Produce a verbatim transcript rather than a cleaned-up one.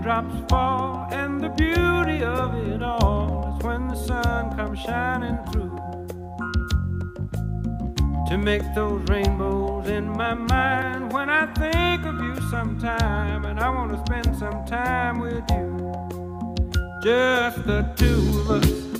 Drops fall, and the beauty of it all is when the sun comes shining through to make those rainbows in my mind. When I think of you sometime, and I want to spend some time with you, just the two of us.